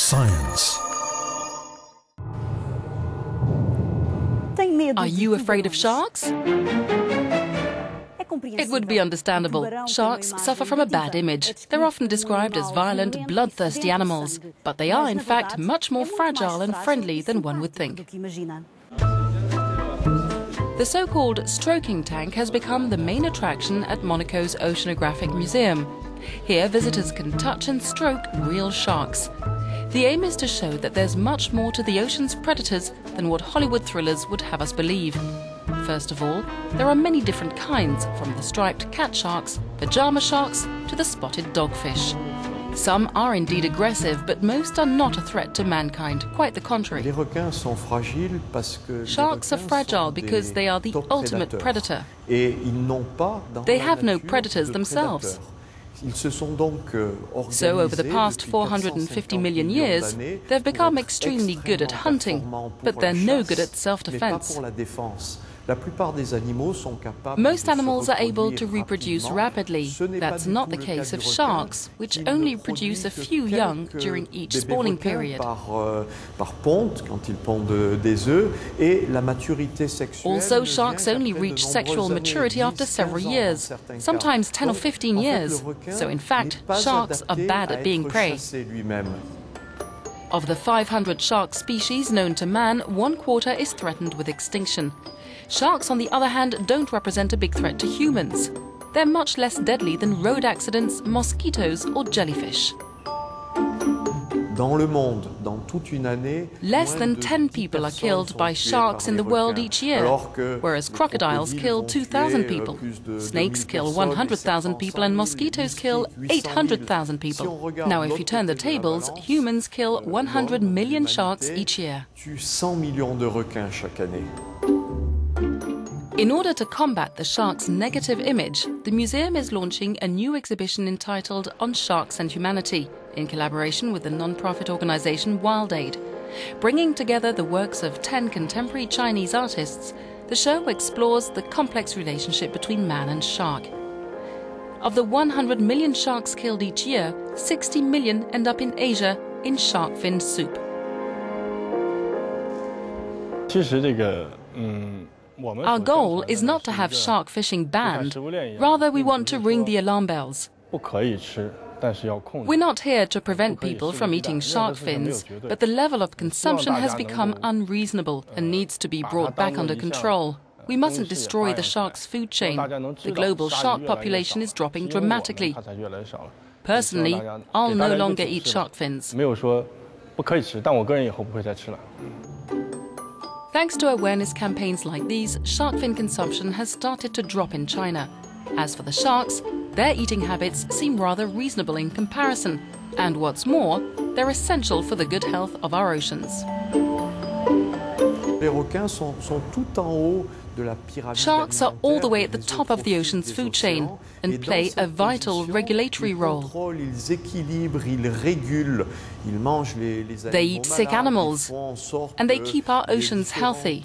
science. Are you afraid of sharks? It would be understandable. Sharks suffer from a bad image. They're often described as violent, bloodthirsty animals, but they are in fact much more fragile and friendly than one would think. The so-called stroking tank has become the main attraction at Monaco's Oceanographic Museum. Here, visitors can touch and stroke real sharks. The aim is to show that there's much more to the ocean's predators than what Hollywood thrillers would have us believe. First of all, there are many different kinds, from the striped cat sharks, pajama sharks, to the spotted dogfish. Some are indeed aggressive, but most are not a threat to mankind, quite the contrary. Sharks are fragile because they are the ultimate predator. They have no predators themselves. So over the past 450 million years, they've become extremely good at hunting, but they're no good at self-defense. Most animals are able to reproduce rapidly. That's not the case of sharks, which only produce a few young during each spawning period. Also, sharks only reach sexual maturity after several yeyears, sometimes 10 or 15 years. So in fact, sharks are bad at being prey. Of the 500 shark species known to man, 1/4 is threatened with extinction. Sharks, on the other hand, don't represent a big threat to humans. They're much less deadly than road accidents, mosquitoes or jellyfish. Less than 10 people are killed by sharks in the world each year, whereas crocodiles kill 2,000 people, snakes kill 100,000 people and mosquitoes kill 800,000 people. Now, if you turn the tables, humans kill 100 million sharks each year. In order to combat the shark's negative image, the museum is launching a new exhibition entitled On Sharks and Humanity, in collaboration with the non-profit organization WildAid. Bringing together the works of 10 contemporary Chinese artists, the show explores the complex relationship between man and shark. Of the 100 million sharks killed each year, 60 million end up in Asia in shark fin soup. Our goal is not to have shark fishing banned. Rather, we want to ring the alarm bells. We're not here to prevent people from eating shark fins, but the level of consumption has become unreasonable and needs to be brought back under control. We mustn't destroy the shark's food chain. The global shark population is dropping dramatically. Personally, I'll no longer eat shark fins. Thanks to awareness campaigns like these, shark fin consumption has started to drop in China. As for the sharks, their eating habits seem rather reasonable in comparison. And what's more, they're essential for the good health of our oceans. Sharks are all the way at the top of the ocean's food chain and play a vital regulatory role. They eat sick animals and they keep our oceans healthy.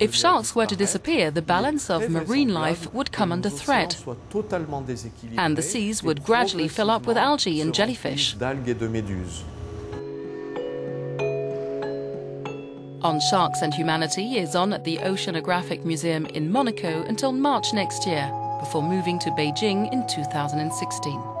If sharks were to disappear, the balance of marine life would come under threat and the seas would gradually fill up with algae and jellyfish. On Sharks and Humanity is on at the Oceanographic Museum in Monaco until March next year, before moving to Beijing in 2016.